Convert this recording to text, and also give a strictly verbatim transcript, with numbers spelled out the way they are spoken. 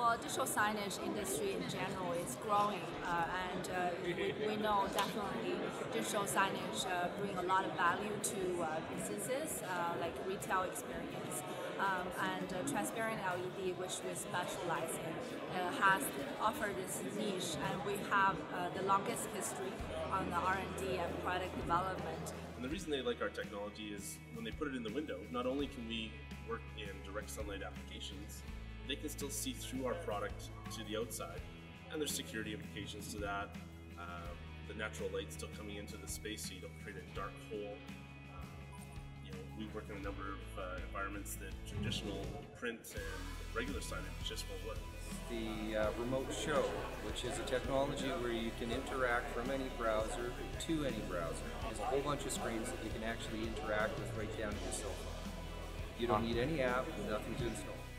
Well, digital signage industry in general is growing, uh, and uh, we, we know definitely digital signage uh, bring a lot of value to uh, businesses, uh, like retail experience. Um, and uh, Transparent L E D, which we specialize in, uh, has offered this niche, and we have uh, the longest history on the R and D and product development. And the reason they like our technology is when they put it in the window, not only can we work in direct sunlight applications, they can still see through our product to the outside. And there's security implications to that. Uh, the natural light's still coming into the space, so you don't create a dark hole. We work in a number of uh, environments that traditional print and regular signage just won't work. The uh, remote show, which is a technology where you can interact from any browser to any browser. There's a whole bunch of screens that you can actually interact with right down to your cell phone. You don't need any app, nothing to install.